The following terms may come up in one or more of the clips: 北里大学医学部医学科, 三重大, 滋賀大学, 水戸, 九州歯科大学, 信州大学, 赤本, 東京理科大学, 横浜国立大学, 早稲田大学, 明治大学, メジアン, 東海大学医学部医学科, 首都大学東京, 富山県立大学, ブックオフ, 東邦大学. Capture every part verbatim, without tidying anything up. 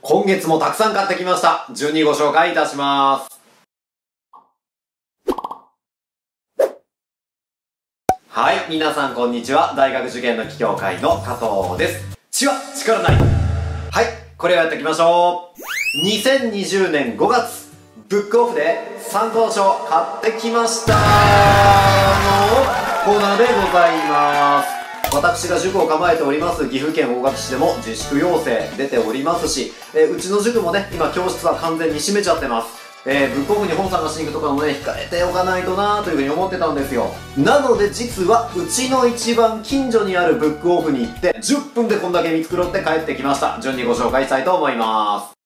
今月もたくさん買ってきました。順にご紹介いたします。はい、皆さんこんにちは。大学受験の起業会の加藤です。血は力なり。はい、これをやっていきましょう。にせんにじゅうねんごがつ、ブックオフで参考書を買ってきましたのコーナーでございます。私が塾を構えております岐阜県大垣市でも自粛要請出ておりますし、えー、うちの塾もね、今教室は完全に閉めちゃってます。えー、ブックオフに本探しに行くとかもね、控えておかないとなーというふうに思ってたんですよ。なので実は、うちの一番近所にあるブックオフに行って、じゅっぷんでこんだけ見繕って帰ってきました。順にご紹介したいと思います。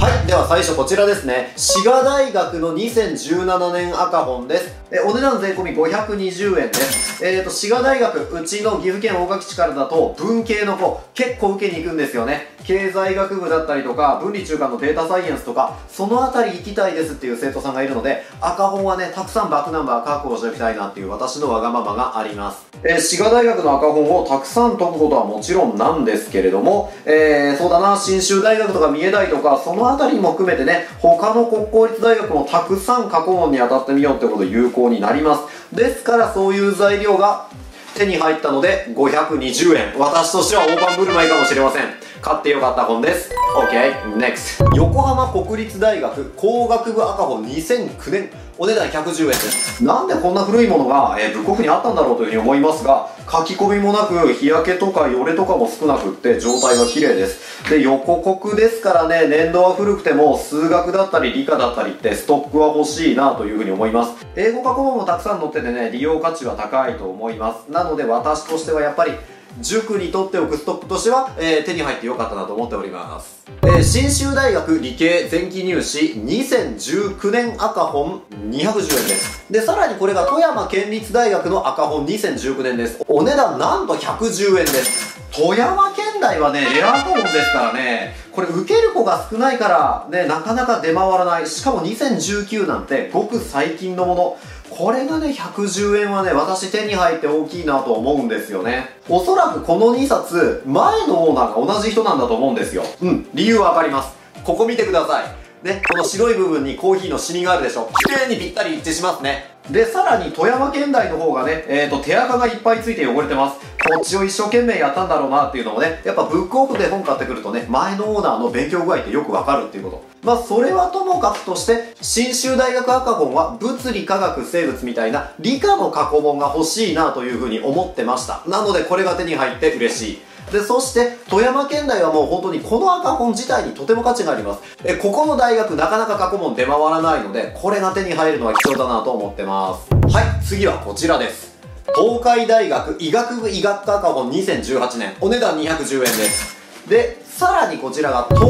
はい。では最初こちらですね。滋賀大学のにせんじゅうななねん赤本です。え、お値段税込みごひゃくにじゅうえんです。えっと、滋賀大学、うちの岐阜県大垣市からだと、文系の子、結構受けに行くんですよね。経済学部だったりとか、分理中間のデータサイエンスとか、そのあたり行きたいですっていう生徒さんがいるので、赤本はね、たくさんバックナンバー確保しておきたいなっていう私のわがままがあります。えー、滋賀大学の赤本をたくさん解くことはもちろんなんですけれども、えー、そうだな、信州大学とか三重大とか、そのあたりも含めてね、他の国公立大学もたくさん過去問に当たってみようってこと有効になります。ですからそういう材料が手に入ったのでごひゃくにじゅうえん。私としては大盤振る舞いかもしれません。買ってよかった本です。OK、ネクスト。横浜国立大学工学部赤本にせんきゅうねん。お値段ひゃくじゅうえんです。なんでこんな古いものが、えー、ブックオフにあったんだろうというふうに思いますが、書き込みもなく、日焼けとかよれとかも少なくって状態が綺麗です。で、横国ですからね、年度は古くても数学だったり理科だったりってストックは欲しいなというふうに思います。英語過去問もたくさん載っててね、利用価値は高いと思います。なので私としてはやっぱり、塾にとっておくストックとしては、えー、手に入ってよかったなと思っております。えー、信州大学理系前期入試にせんじゅうきゅうねん赤本にひゃくじゅうえんです。で、さらにこれが富山県立大学の赤本にせんじゅうきゅうねんです。お値段なんとひゃくじゅうえんです。富山県内はね、レア赤本ですからね、これ受ける子が少ないからね、なかなか出回らない。しかもにせんじゅうきゅうなんてごく最近のもの。これがね、ひゃくじゅうえんはね、私手に入って大きいなと思うんですよね。おそらくこのにさつ、前のオーナーが同じ人なんだと思うんですよ。うん、理由はわかります。ここ見てください。ね、この白い部分にコーヒーのシミがあるでしょ。綺麗にぴったり一致しますね。で、さらに富山県内の方がね、えーと、手垢がいっぱいついて汚れてます。こっちを一生懸命やったんだろうなっていうのもね、やっぱブックオフで本買ってくるとね、前のオーナーの勉強具合ってよくわかるっていうこと。まあそれはともかくとして、信州大学赤本は物理科学生物みたいな理科の過去問が欲しいなというふうに思ってました。なのでこれが手に入って嬉しい。で、そして、富山県内はもう本当にこの赤本自体にとても価値があります。え、ここの大学なかなか過去問出回らないので、これが手に入るのは貴重だなと思ってます。はい、次はこちらです。東海大学医学部医学科赤本にせんじゅうはちねん。お値段にひゃくじゅうえんです。で、さらにこちらが東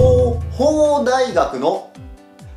邦大学の、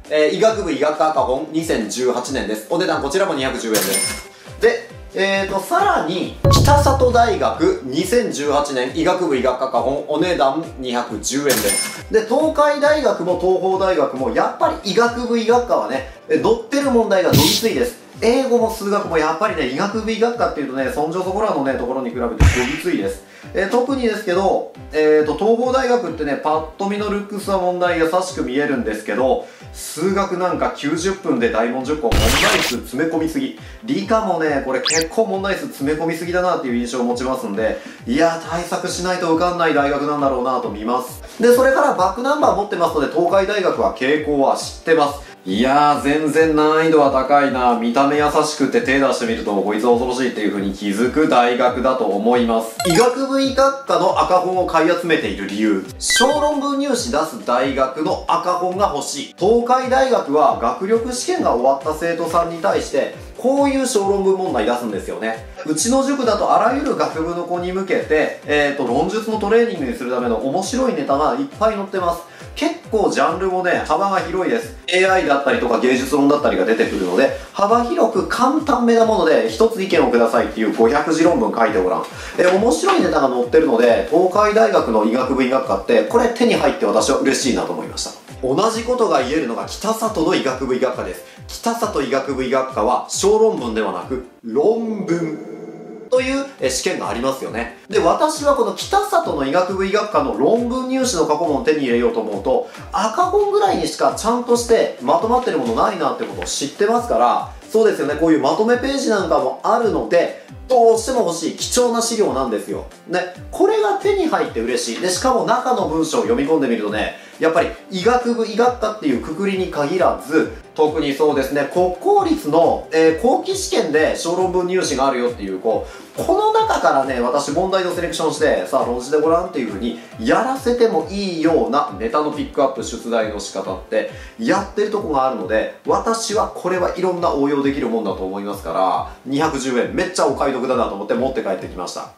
えー、医学部医学科赤本にせんじゅうはちねんです。お値段こちらもにひゃくじゅうえんです。で、えーと、さらに、北里大学にせんじゅうはちねん医学部医学科赤本お値段にひゃくじゅうえんです。で、東海大学も東邦大学もやっぱり医学部医学科はね、載ってる問題が乗り継いです。英語も数学もやっぱりね、医学部医学科っていうとね、そんじょそこらのね、ところに比べて乗り継いです。えー、特にですけど、えーと、東邦大学ってね、パッと見のルックスは問題優しく見えるんですけど、数学なんかきゅうじゅっぷんで大問じゅっこ、問題数詰め込みすぎ。理科もね、これ結構問題数詰め込みすぎだなっていう印象を持ちますんで、いやー、対策しないと受かんない大学なんだろうなと見ます。で、それからバックナンバー持ってますので、東海大学は傾向は知ってます。いやー、全然難易度は高いな。見た目優しくて手出してみると、こいつ恐ろしいっていう風に気づく大学だと思います。医学部医学科の赤本を買い集めている理由。小論文入試出す大学の赤本が欲しい。東海大学は学力試験が終わった生徒さんに対して、こういう小論文問題出すんですよね。うちの塾だとあらゆる学部の子に向けて、えーと、論述のトレーニングにするための面白いネタがいっぱい載ってます。結構ジャンルもね、幅が広いです。エーアイ だったりとか芸術論だったりが出てくるので、幅広く簡単めなもので、一つ意見をくださいっていうごひゃくじ論文書いてごらん。え、面白いネタが載ってるので、東海大学の医学部医学科って、これ手に入って私は嬉しいなと思いました。同じことが言えるのが北里の医学部医学科です。北里医学部医学科は小論文ではなく、論文。という試験がありますよね。で、私はこの北里の医学部医学科の論文入試の過去問を手に入れようと思うと、赤本ぐらいにしかちゃんとしてまとまってるものないなってことを知ってますから、そうですよね、こういうまとめページなんかもあるので、どうしても欲しい貴重な資料なんですよ。ね、これが手に入って嬉しい。で、しかも中の文章を読み込んでみるとね、やっぱり医学部医学科っていうくくりに限らず、特にそうですね、国公立の、えー、後期試験で小論文入試があるよっていう子、この中からね、私問題のセレクションして、さあ論じてごらんっていう風に、やらせてもいいようなネタのピックアップ、出題の仕方って、やってるとこがあるので、私はこれはいろんな応用できるもんだと思いますから、にひゃくじゅうえんめっちゃお買い得だなと思って持って帰ってきました。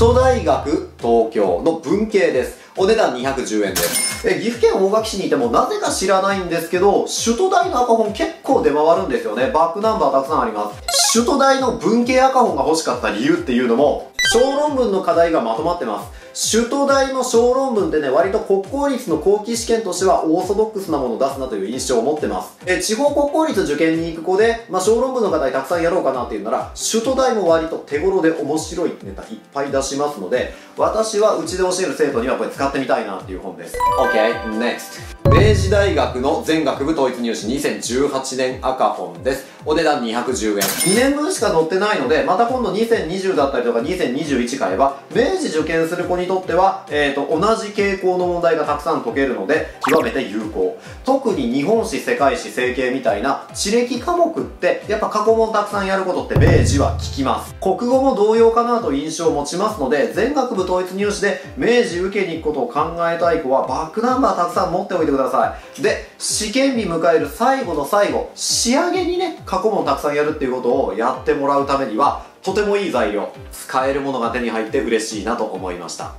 首都大学東京の文系です。お値段にひゃくじゅうえんです。え岐阜県大垣市にいてもなぜか知らないんですけど、首都大の赤本結構出回るんですよね。バックナンバーたくさんあります。首都大の文系赤本が欲しかった理由っていうのも、小論文の課題がまとまってます。首都大の小論文でね、割と国公立の後期試験としてはオーソドックスなものを出すなという印象を持ってます。え、地方国公立受験に行く子で、まあ、小論文の課題たくさんやろうかなっていうなら、首都大も割と手頃で面白いネタいっぱい出しますので、私はうちで教える生徒にはこれ使ってみたいなっていう本です。OK, next。明治大学の全学部統一入試にせんじゅうはちねん赤本です。お値段にひゃくじゅうえん。にねんぶんしか載ってないので、また今度にせんにじゅうだったりとかにせんにじゅういち買えば、明治受験する子にとっては、えーと、同じ傾向の問題がたくさん解けるので、極めて有効。特に日本史、世界史、政経みたいな地歴科目って、やっぱ過去問たくさんやることって明治は効きます。国語も同様かなと印象を持ちますので、全学部統一入試で明治受けに行くことを考えたい子は、バックナンバーたくさん持っておいてください。で、試験日迎える最後の最後、仕上げにね、過去問たくさんやるっていうことをやってもらうためには、とてもいい材料、使えるものが手に入って嬉しいなと思いました。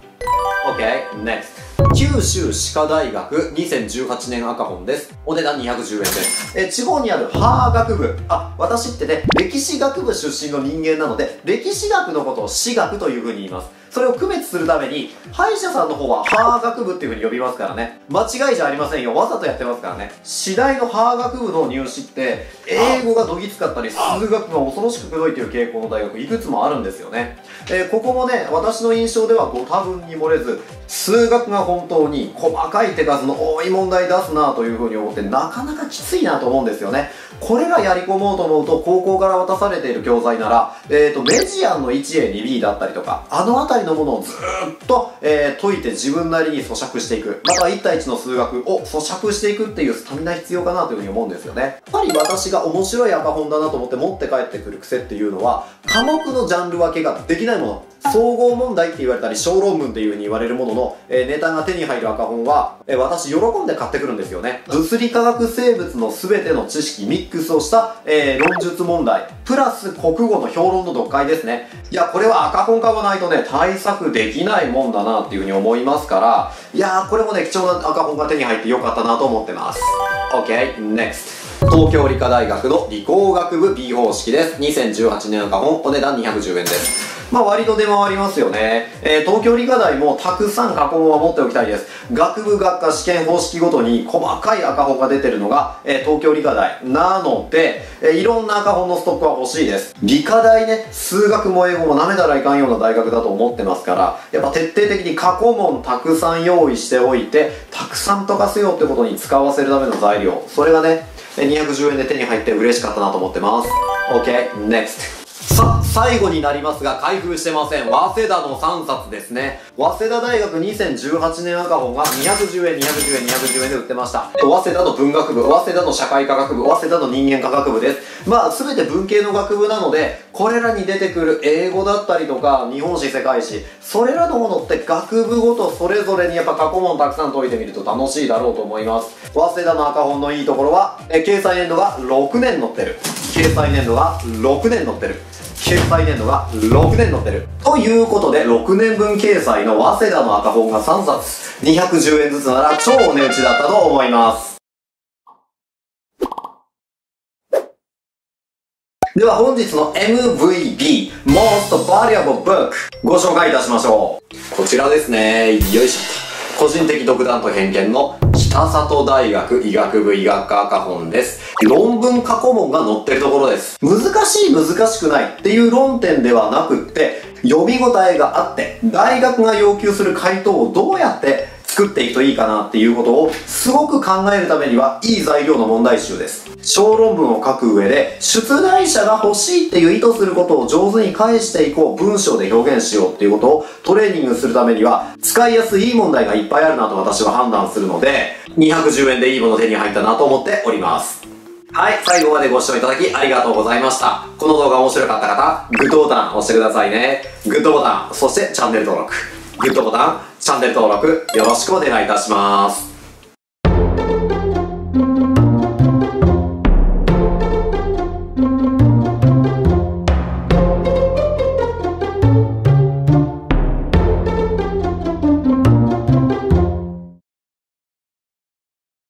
OK, next。九州歯科大学にせんじゅうはちねん赤本です。お値段にひゃくじゅうえんです。え。地方にある歯学部。あ、私ってね、歴史学部出身の人間なので、歴史学のことを歯学という風に言います。それを区別するために、歯医者さんの方は歯学部っていう風に呼びますからね。間違いじゃありませんよ。わざとやってますからね。私大の歯学部の入試って、英語がどぎつかったり、数学が恐ろしくくどいという傾向の大学、いくつもあるんですよね。えー、ここもね、私の印象ではご多分に漏れず、数学が本当に細かい手数の多い問題出すなというふうに思って、なかなかきついなと思うんですよね。これがやり込もうと思うと、高校から渡されている教材なら、えーと、メジアンの いちエーにビー だったりとか、あの辺りのものをずーっと、えー、解いて自分なりに咀嚼していく。またいちたいいちの数学を咀嚼していくっていうスタミナ必要かなというふうに思うんですよね。やっぱり私が面白い赤本だなと思って持って帰ってくる癖っていうのは、科目のジャンル分けができないもの。総合問題って言われたり、小論文っていう風に言われるものの、えー、ネタが手に入る赤本は、えー、私喜んで買ってくるんですよね。物理化学生物の全ての知識ミックスをした、えー、論述問題、プラス国語の評論の読解ですね。いや、これは赤本買わないとね、対策できないもんだなっていう風に思いますから、いやー、これもね、貴重な赤本が手に入ってよかったなと思ってます。OK, next。東京理科大学の理工学部 B 方式です。にせんじゅうはちねん赤本、お値段にひゃくじゅうえんです。まあ割と出回りますよね。えー、東京理科大もたくさん過去問は持っておきたいです。学部学科試験方式ごとに細かい赤本が出てるのが、えー、東京理科大なので、えー、いろんな赤本のストックは欲しいです。理科大ね、数学も英語も舐めたらいかんような大学だと思ってますから、やっぱ徹底的に過去問たくさん用意しておいて、たくさん解かせようってことに使わせるための材料。それがね、にひゃくじゅうえんで手に入って嬉しかったなと思ってます。OK, next。さあ、最後になりますが、開封してません。早稲田のさんさつですね。早稲田大学にせんじゅうはちねん赤本がにひゃくじゅうえん、にひゃくじゅうえん、にひゃくじゅうえんで売ってました。早稲田の文学部、早稲田の社会科学部、早稲田の人間科学部です。まあ、すべて文系の学部なので、これらに出てくる英語だったりとか、日本史、世界史、それらのものって学部ごとそれぞれにやっぱ過去問たくさん解いてみると楽しいだろうと思います。早稲田の赤本のいいところは、え掲載年度がろくねん載ってる。掲載年度がろくねん載ってる。掲載年度がろくねん載ってる。ということで、ろくねんぶん掲載の早稲田の赤本がさんさつ、にひゃくじゅうえんずつなら超お値打ちだったと思います。では本日の エムブイビー、Most Valuable Book ご紹介いたしましょう。こちらですね。よいしょ。個人的独断と偏見の北里大学医学部医学科赤本です。論文過去問が載ってるところです。難しい難しくないっていう論点ではなくって、読み応えがあって、大学が要求する回答をどうやって作っていくといいかなっていうことをすごく考えるためにはいい材料の問題集です。小論文を書く上で出題者が欲しいっていう意図することを上手に返していこう、文章で表現しようっていうことをトレーニングするためには使いやすいいい問題がいっぱいあるなと私は判断するのでにひゃくじゅうえんでいいもの手に入ったなと思っております。はい、最後までご視聴いただきありがとうございました。この動画面白かった方、グッドボタン押してくださいね。グッドボタン、そしてチャンネル登録。グッドボタン、チャンネル登録よろしくお願いいたします。